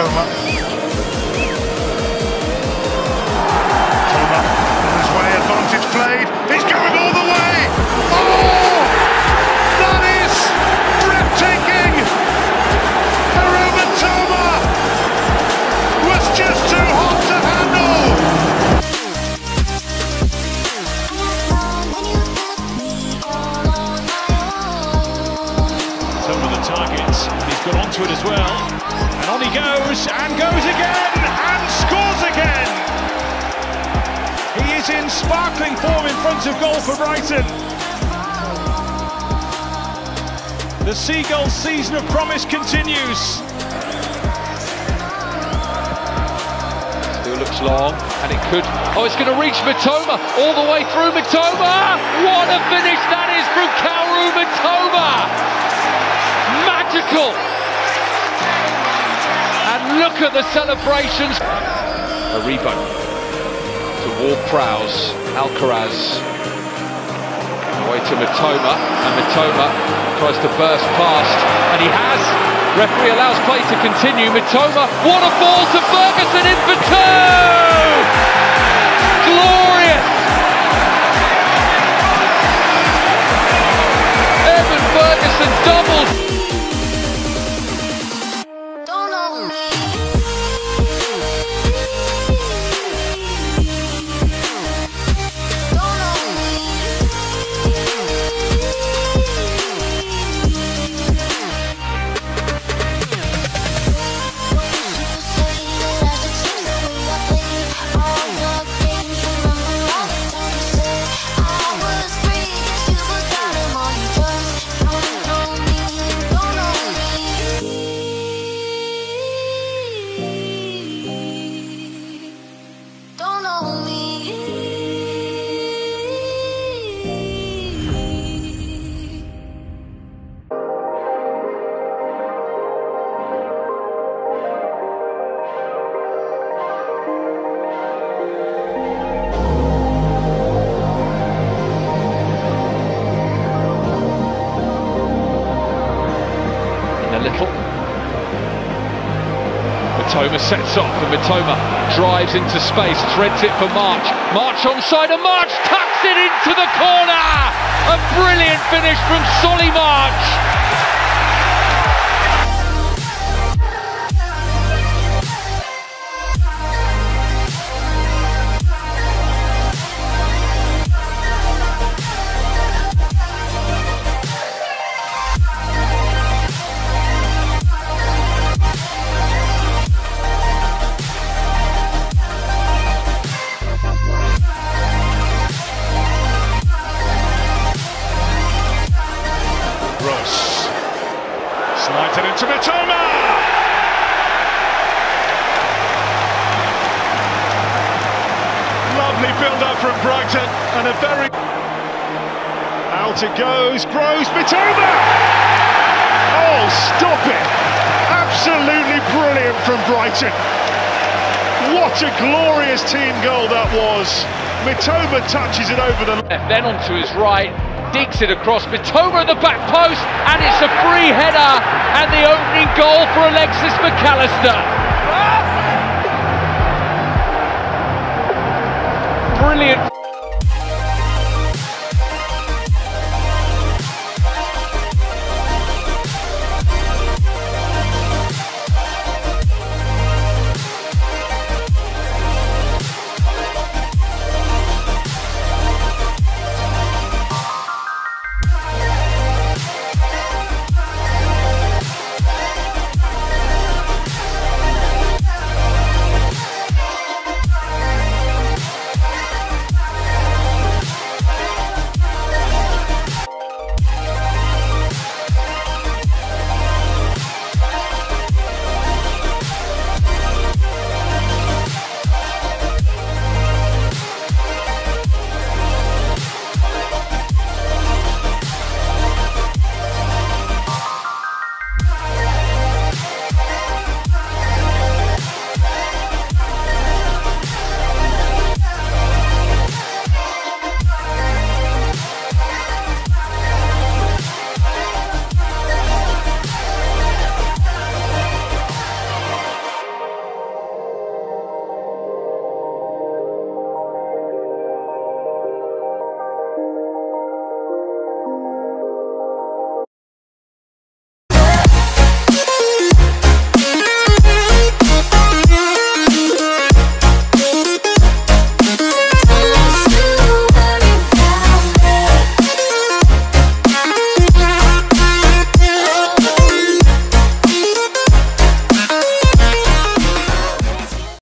Mitoma. Mitoma on his way, advantage played. He's going all the way! Oh! That is breathtaking! Kaoru Mitoma was just too hot to handle! Targets. He's got onto it as well, and on he goes again, and scores again. He is in sparkling form in front of goal for Brighton. The Seagulls' season of promise continues. Still looks long, and it could. Oh, it's going to reach Mitoma, all the way through Mitoma. What a finish that is from Kaoru Mitoma. Magical! And look at the celebrations! A rebound to Wolf Prowse, Alcaraz. Away to Mitoma, and Mitoma tries to burst past, and he has! Referee allows play to continue, Mitoma, what a ball to Ferguson in for two! Glorious! Evan Ferguson doubles! Mitoma sets off, and Mitoma drives into space, threads it for March. March onside, and March tucks it into the corner! A brilliant finish from Solly March! To Mitoma! Lovely build-up from Brighton, and a very... Out it goes, Groves, Mitoma! Oh, stop it! Absolutely brilliant from Brighton. What a glorious team goal that was. Mitoma touches it over the... Then onto his right. Digs it across, Mitoma at the back post, and it's a free header and the opening goal for Alexis McAllister.